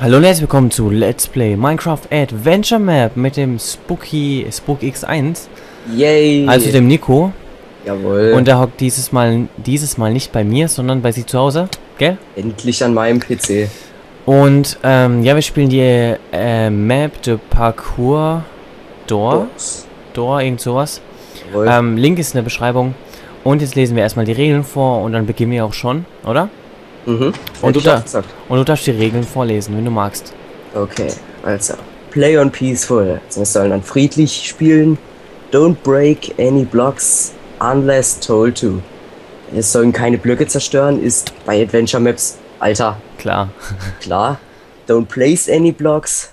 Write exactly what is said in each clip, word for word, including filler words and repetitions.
Hallo und herzlich willkommen zu Let's Play Minecraft Adventure Map mit dem Spooky Spook X eins. Yay! Also dem Nico. Jawohl. Und der hockt dieses Mal dieses Mal nicht bei mir, sondern bei sich zu Hause, gell? Endlich an meinem P C. Und ähm, ja, wir spielen die äh, Map de Parcours Door. Door, irgend sowas. Ähm, Link ist in der Beschreibung. Und jetzt lesen wir erstmal die Regeln vor und dann beginnen wir auch schon, oder? Mhm. Und, du da, und du darfst die Regeln vorlesen, wenn du magst. Okay, also. Play on peaceful. Sie sollen dann friedlich spielen. Don't break any blocks unless told to. Es sollen keine Blöcke zerstören, ist bei Adventure Maps, Alter. Klar. Klar. Don't place any blocks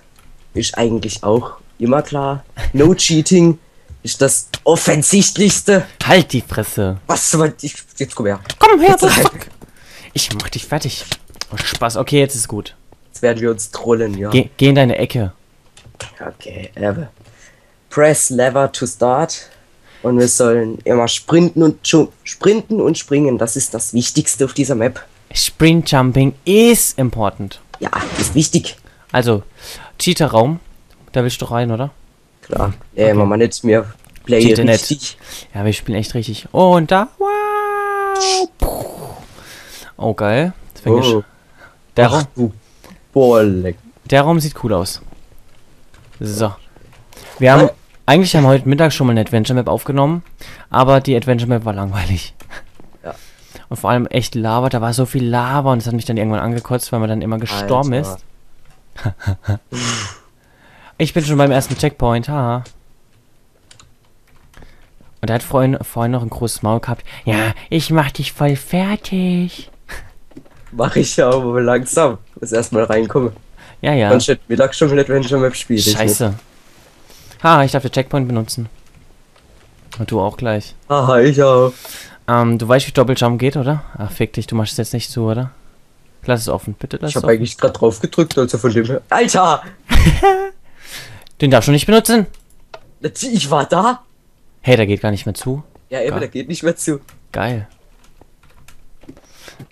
ist eigentlich auch immer klar. No cheating ist das offensichtlichste. Halt die Fresse. Was? Ich, jetzt komm her. Komm her, du Fuck. Ich mach dich fertig. Oh, Spaß. Okay, jetzt ist gut. Jetzt werden wir uns trollen, ja. Ge geh in deine Ecke. Okay, Erbe. Press lever to start. Und wir sollen immer sprinten und sprinten und springen. Das ist das Wichtigste auf dieser Map. Sprint Jumping is important. Ja, ist wichtig. Also, Cheater-Raum. Da willst du rein, oder? Klar. Ja, okay. Mama nicht mehr. Play Cheater richtig. Net. Ja, wir spielen echt richtig. Oh, und da. Wow. Puh. Oh, geil. Oh. Der, Ach, Raum. Du der Raum sieht cool aus. So. Wir haben... Eigentlich haben wir heute Mittag schon mal eine Adventure Map aufgenommen, aber die Adventure Map war langweilig. Ja. Und vor allem echt Lava. Da war so viel Lava und es hat mich dann irgendwann angekotzt, weil man dann immer gestorben Alter. Ist. Ich bin schon beim ersten Checkpoint, haha. Und er hat vorhin, vorhin noch ein großes Maul gehabt. Ja, ich mach dich voll fertig. Mach ich ja aber langsam. Muss erstmal reinkommen. Ja, ja. Man steht Mittag schon mit Adventure Map spielen. Scheiße. Ich ha, ich darf den Checkpoint benutzen. Und du auch gleich. Haha, ich auch. Ähm, du weißt, wie Doppeljump geht, oder? Ach, fick dich, du machst es jetzt nicht zu, oder? Lass es offen, bitte lass ich es offen. Ich hab eigentlich gerade drauf gedrückt, also von dem her. Alter! Den darfst du nicht benutzen. Ich war da. Hey, der geht gar nicht mehr zu. Ja, eben, der geht nicht mehr zu. Geil.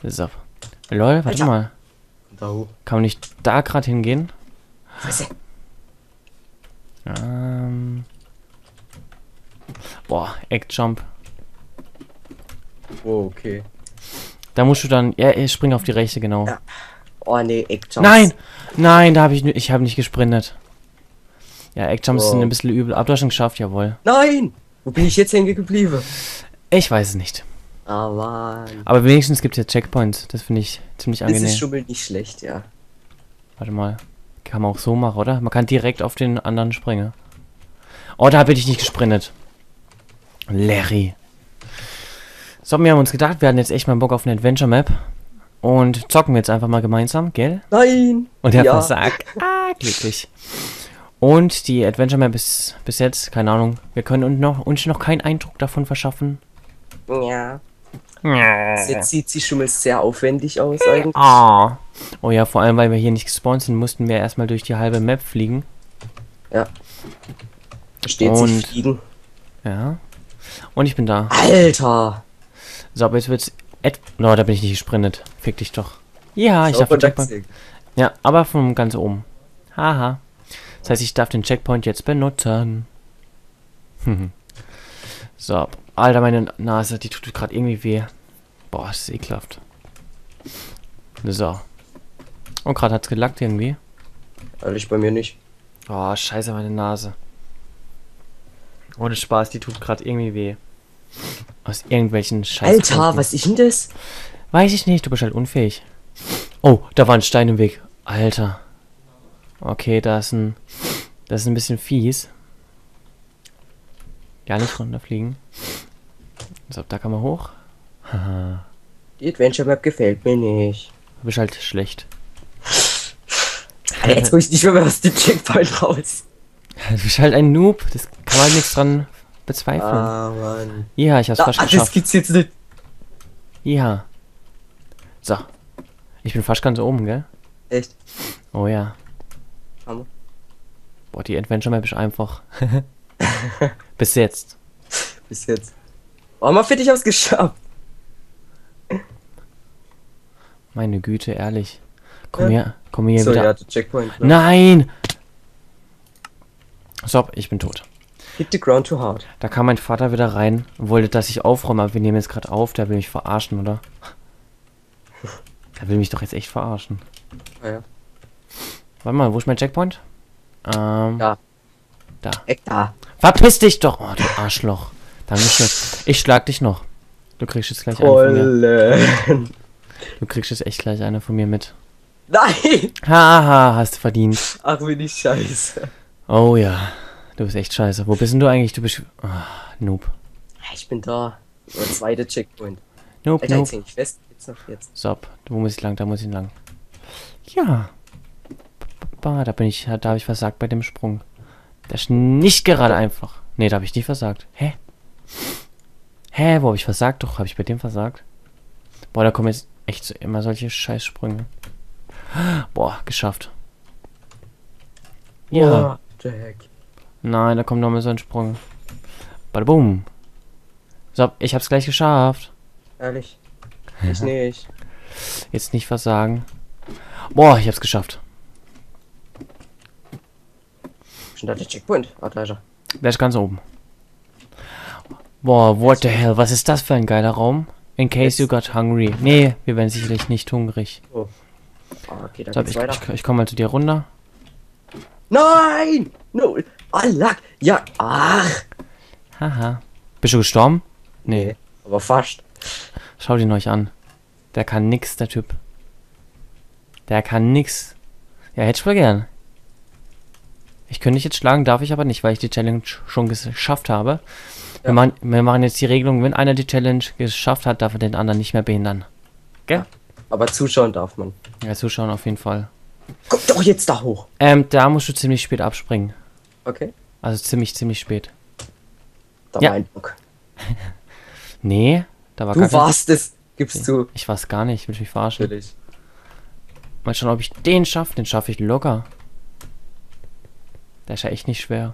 So. Lol, warte mal. Da hoch. Kann man nicht da gerade hingehen? Was? Ähm. Boah, Eggjump. Oh, okay. Da musst du dann. Ja, ich spring auf die rechte, genau. Ja. Oh, nee, Eggjump. Nein! Nein, da habe ich. Ich habe nicht gesprintet. Ja, Eggjumps oh. sind ein bisschen übel. Abdroschen geschafft, jawohl. Nein! Wo bin ich jetzt hängen geblieben? Ich weiß es nicht. Ah, Mann. Aber wenigstens gibt es jetzt Checkpoints. Das finde ich ziemlich angenehm. Das ist schon mal nicht schlecht, ja. Warte mal. Kann man auch so machen, oder? Man kann direkt auf den anderen springen. Oh, da bin ich nicht gesprintet. Larry. So, wir haben uns gedacht, wir hatten jetzt echt mal Bock auf eine Adventure-Map. Und zocken wir jetzt einfach mal gemeinsam, gell? Nein! Und der ja. versagt. Ah, glücklich. Und die Adventure-Map ist bis jetzt, keine Ahnung, wir können uns noch, uns noch keinen Eindruck davon verschaffen. Ja. Jetzt sieht sie schon mal sehr aufwendig aus eigentlich. Oh. oh ja, vor allem, weil wir hier nicht gespawnt sind, mussten wir erstmal durch die halbe Map fliegen. Ja. Versteht sich fliegen. Ja. Und ich bin da. Alter! So, aber jetzt wird's... No, da bin ich nicht gesprintet. Fick dich doch. Ja, ich darf den Checkpoint... Ja, aber von ganz oben. Haha. Das heißt, ich darf den Checkpoint jetzt benutzen. So. Alter, meine Nase, die tut gerade irgendwie weh. Boah, das ist ekelhaft. So. Und gerade hat's gelackt irgendwie. Ehrlich, bei mir nicht. Oh, scheiße, meine Nase. Ohne Spaß, die tut gerade irgendwie weh. Aus irgendwelchen Scheiß. Alter, was ist denn das? Weiß ich nicht, du bist halt unfähig. Oh, da war ein Stein im Weg. Alter. Okay, da ist ein... Das ist ein bisschen fies. Gar nicht runterfliegen. So, da kann man hoch. Haha. Die Adventure Map gefällt mir nicht. Du bist halt schlecht. Alter, jetzt guck ich nicht mehr aus dem Checkpoint raus. Du bist halt ein Noob. Das kann man nichts dran bezweifeln. Ah, Mann. Ja, ich hab's fast geschafft. Das gibt's jetzt nicht. Ja. So. Ich bin fast ganz oben, gell? Echt? Oh ja. Hammer. Boah, die Adventure Map ist einfach. Bis jetzt. Bis jetzt. Oh, mal fertig, ich hab's geschafft. Meine Güte, ehrlich. Komm her, komm her so, wieder. Ja, Checkpoint, ne? Nein! So, ich bin tot. Hit the ground too hard. Da kam mein Vater wieder rein, wollte, dass ich aufräume, aber wir nehmen jetzt gerade auf, der will mich verarschen, oder? Der will mich doch jetzt echt verarschen. Ja, ja. Warte mal, wo ist mein Checkpoint? Ähm, da. Da. Da. Verpiss dich doch! Oh, du Arschloch. Dankeschön. Ich schlag dich noch. Du kriegst jetzt gleich Trollen. eine von mir. Du kriegst jetzt echt gleich eine von mir mit. Nein! Haha, hast du verdient. Ach, bin ich scheiße. Oh ja, du bist echt scheiße. Wo bist denn du eigentlich? Du bist... Oh, Noob. Ich bin da. Der zweite Checkpoint. Noob, Alter, Noob. Ich fest. Jetzt noch jetzt. So, wo muss ich lang? Da muss ich lang. Ja. Bah, da bin ich... Da habe ich versagt bei dem Sprung. Das ist nicht gerade einfach. Ne, da habe ich nicht versagt. Hä? Hä, wo habe ich versagt? Doch, habe ich bei dem versagt? Boah, da kommen jetzt echt so immer solche Scheißsprünge. Boah, geschafft. Ja. Oh, nein, da kommt nochmal so ein Sprung. Bada boom. So, ich hab's gleich geschafft. Ehrlich? Ich nicht. Jetzt nicht versagen. Boah, ich hab's geschafft. Schon da der Checkpoint. Ah, da ist er. Der ist ganz oben. Boah, what the hell? Was ist das für ein geiler Raum? In case you got hungry. Nee, wir werden sicherlich nicht hungrig. Oh. Ah, okay, dann so, geht's ich, weiter. Ich, ich komme mal zu dir runter. Nein! No! Allah! Ja! Ach! Haha. Bist du gestorben? Nee. nee. Aber fast. Schau den euch an. Der kann nix, der Typ. Der kann nix. Ja, hätte ich wohl gern. Ich könnte dich jetzt schlagen, darf ich aber nicht, weil ich die Challenge schon geschafft habe. Ja. Wir, machen, wir machen jetzt die Regelung, wenn einer die Challenge geschafft hat, darf er den anderen nicht mehr behindern. Gell? Aber zuschauen darf man. Ja, zuschauen auf jeden Fall. Komm doch jetzt da hoch. Ähm, da musst du ziemlich spät abspringen. Okay. Also ziemlich, ziemlich spät. Da ja. war ein Bock. Nee, da war du gar Du warst es, gibst nee, du. Ich war's gar nicht, will ich mich verarschen. Natürlich. Mal schauen, ob ich den schaffe. Den schaffe ich locker. Der ist ja echt nicht schwer.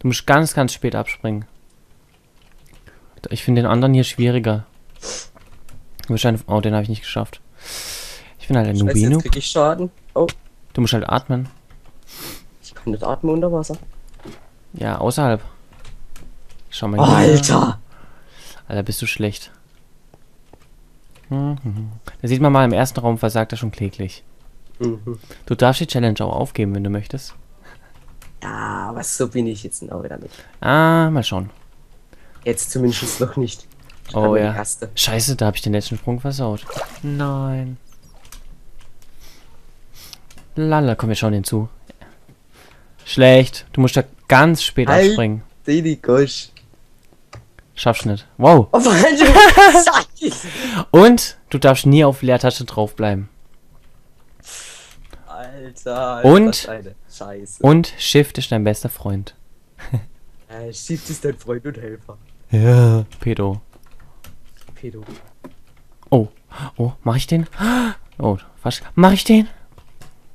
Du musst ganz, ganz spät abspringen. Ich finde den anderen hier schwieriger. Wahrscheinlich. Oh, den habe ich nicht geschafft. Ich bin halt ein Nubino. Jetzt krieg ich Schaden. Oh. Du musst halt atmen. Ich kann nicht atmen unter Wasser. Ja, außerhalb. Schau mal. Oh, Alter! Alter, bist du schlecht. Mhm. Da sieht man mal, im ersten Raum versagt er schon kläglich. Mhm. Du darfst die Challenge auch aufgeben, wenn du möchtest. Ja, aber so bin ich jetzt auch wieder nicht. Ah, mal schauen. Jetzt zumindest noch nicht. Ich oh ja. Erste. Scheiße, da habe ich den letzten Sprung versaut. Nein. Lala, komm, wir schauen den zu. Schlecht. Du musst da ganz spät halt abspringen. Schaffst nicht. Wow. Oh, und du darfst nie auf Leertasche drauf bleiben. Alter. Und, Scheiße. Und Shift ist dein bester Freund. äh, Shift ist dein Freund und Helfer. Ja. Pedo. Pedo. Oh. Oh, mach ich den? Oh, fast. Mach ich den?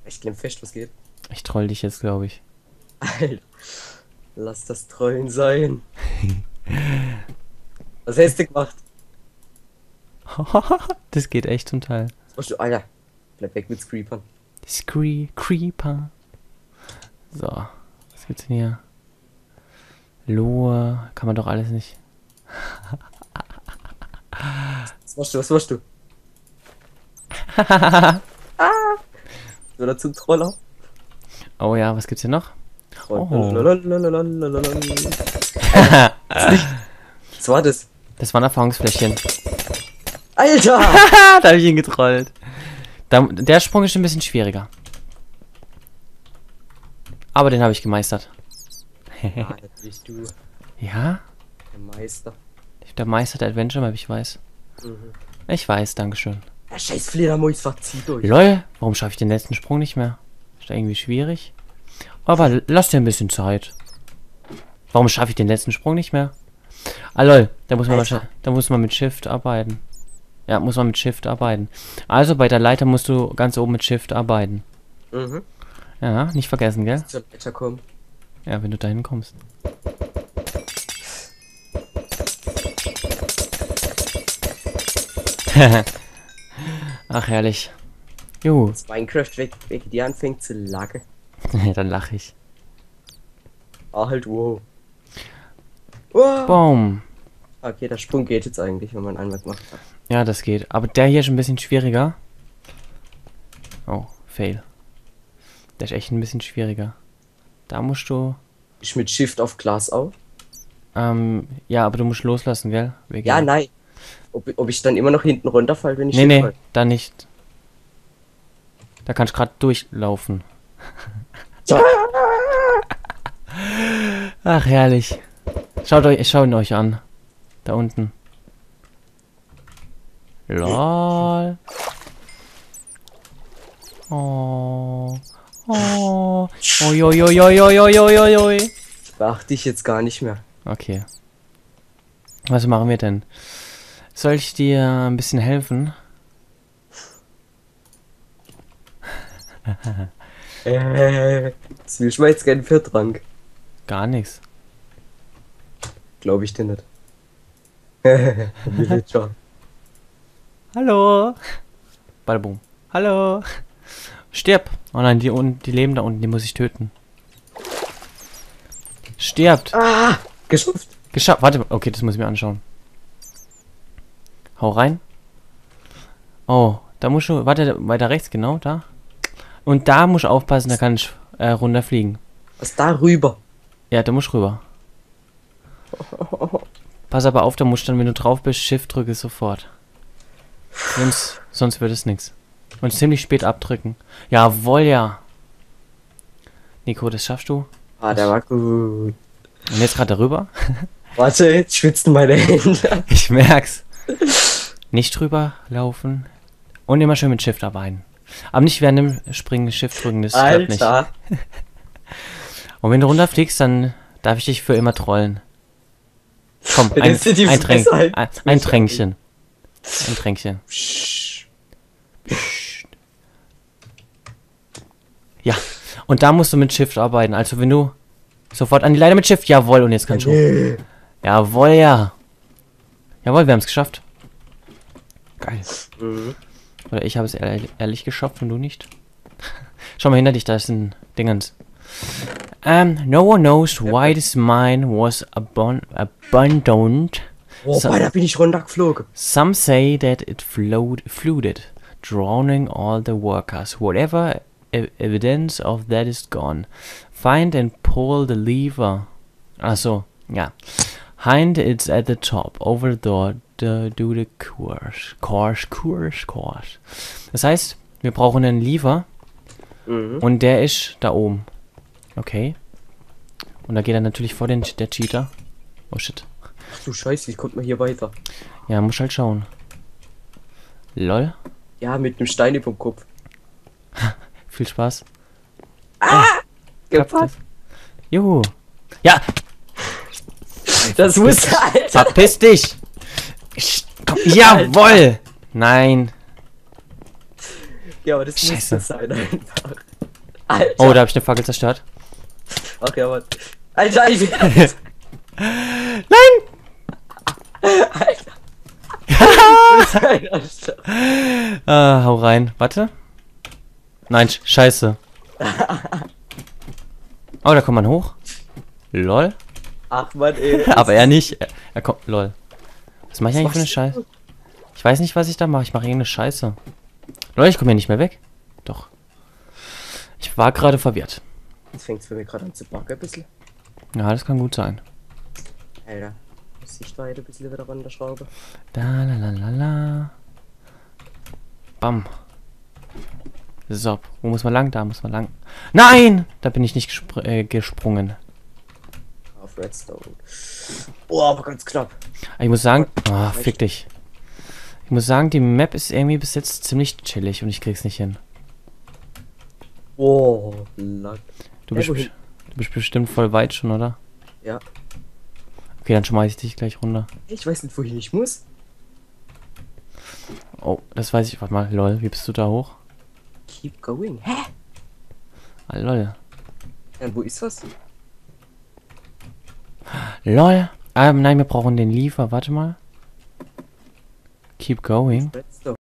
Ich klemm fest, was geht. Ich troll dich jetzt, glaube ich. Alter, lass das Trollen sein. Was hast du gemacht? Das geht echt zum Teil. Was du, Alter, bleib weg mit Creepern. Scree Creeper. So, was gibt's denn hier? Lohe, kann man doch alles nicht. Was machst du, was machst du? Oder zum Troller. Oh ja, was gibt's hier noch? Oh. Was war das? Das war ein Erfahrungsfläschchen. Alter! Da habe ich ihn getrollt. Da, der Sprung ist ein bisschen schwieriger. Aber den habe ich gemeistert. Ja, das bist du. Ja? Der Meister. Der Meister der Adventure Map, ich weiß. Mhm. Ich weiß, dankeschön. Der scheiß Fledermäus verzieht euch. Lol, warum schaffe ich den letzten Sprung nicht mehr? Ist da irgendwie schwierig? Aber lass dir ein bisschen Zeit. Warum schaffe ich den letzten Sprung nicht mehr? Ah lol, da muss man, mal, da muss man mit Shift arbeiten. Ja, muss man mit Shift arbeiten. Also bei der Leiter musst du ganz oben mit Shift arbeiten. Mhm. Ja, nicht vergessen, gell? Zur Leiter kommen. Ja, wenn du dahin kommst. Ach, herrlich. Jo. Das Minecraft weg, weg die anfängt zu lachen. Ja, dann lache ich. Ah, halt, wow. wow. Boom. Okay, der Sprung geht jetzt eigentlich, wenn man einmal macht. Ja, das geht. Aber der hier ist ein bisschen schwieriger. Oh, fail. Der ist echt ein bisschen schwieriger. Da musst du... Ich mit Shift auf Glas auf? Ähm, ja, aber du musst loslassen, gell? Wir ja, gehen. Nein. Ob, ob ich dann immer noch hinten runterfall, wenn ich... Nee, nee, fall. Da nicht. Da kannst du gerade durchlaufen. Ja. Ach, herrlich. Schaut euch, schaut ihn euch an. Da unten. Lol. Oh. Oh. Oi, oi, oi, oi, oi, oi, oi. Ich beachte dich jetzt gar nicht mehr. Okay. Was machen wir denn? Soll ich dir ein bisschen helfen? äh, das will ich mal jetzt gerne für Trank. Gar nichts. Glaube ich dir nicht. Hallo. Ballboom. Hallo. Stirb. Oh nein, die unten, die leben da unten, die muss ich töten. Stirbt. Ah, geschafft. Geschafft. Warte, okay, das muss ich mir anschauen. Hau rein. Oh, da musst du, warte, weiter rechts, genau, da. Und da musst du aufpassen, da kann ich äh, runterfliegen. Was, da rüber? Ja, da musst du rüber. Pass aber auf, da musst du dann, wenn du drauf bist, Shift drücke sofort. Sonst, sonst wird es nichts. Und ziemlich spät abdrücken. Jawohl, ja. Nico, das schaffst du. Ah, der war gut. Und jetzt gerade darüber. Warte, jetzt schwitzen meine Hände. Ich merk's. Nicht drüber laufen. Und immer schön mit Shift arbeiten. Aber nicht während dem Springen Shift drücken, das klappt nicht. Alter. Und wenn du runterfliegst, dann darf ich dich für immer trollen. Komm, ein, ein, ein, Tränk, ein, ein Tränkchen. Ein Tränkchen. Ja, und da musst du mit Shift arbeiten. Also wenn du sofort an die Leiter mit Shift, jawohl, und jetzt kannst du. Nee. Jawohl, ja. Jawohl, wir haben es geschafft. Geil. Mhm. Oder ich habe es ehrlich, ehrlich geschafft und du nicht. Schau mal hinter dich, da sind Dingens. Um, no one knows why this mine was abon abandoned. Oh, so, da bin ich runtergeflogen. Some say that it flowed, flooded, drowning all the workers. Whatever e evidence of that is gone. Find and pull the lever. Also, ja. Hind it's at the top, over the, the do the course, course, course, course. Das heißt, wir brauchen einen Lever. Mhm. Und der ist da oben. Okay. Und da geht er natürlich vor den der Cheater. Oh shit. Ach du Scheiße, wie kommt man hier weiter? Ja, muss halt schauen. Lol. Ja, mit einem Stein über dem Kopf. Viel Spaß. Ah! Oh, Juhu. Ja! Das muss halt. Verpiss dich! Komm, jawohl! Nein! Ja, aber das Scheiße. Muss sein einfach. Alter. Oh, da hab ich eine Fackel zerstört. Ach ja, Mann. Alter, Alter! Nein! Alter! äh, hau rein. Warte. Nein, scheiße. Oh, da kommt man hoch. Lol. Ach man, ey. Aber er nicht. Er, er kommt. Lol. Was mach ich eigentlich für eine Scheiße? Ich weiß nicht, was ich da mache. Ich mache irgendeine Scheiße. Lol, ich komme hier nicht mehr weg. Doch. Ich war gerade verwirrt. Jetzt fängt es für mich gerade an zu backen ein bisschen. Ja, das kann gut sein. Alter. Sichtweite ein bisschen wieder an der Schraube. Da la la la la. Bam. So, wo muss man lang? Da muss man lang. Nein! Da bin ich nicht gespr äh, gesprungen. Auf Redstone. Oh, aber ganz knapp. Ich muss sagen... Oh, fick dich. Ich muss sagen, die Map ist irgendwie bis jetzt ziemlich chillig und ich krieg's nicht hin. Oh, Lack. Du bist, hey, du bist bestimmt voll weit schon, oder? Ja. Okay, dann schmeiß ich dich gleich runter. Ich weiß nicht, wohin ich muss. Oh, das weiß ich. Warte mal, lol, wie bist du da hoch? Keep going. Hä? Ah, lol. Ja, wo ist das? Lol. Ah, nein, wir brauchen den Liefer. Warte mal. Keep going.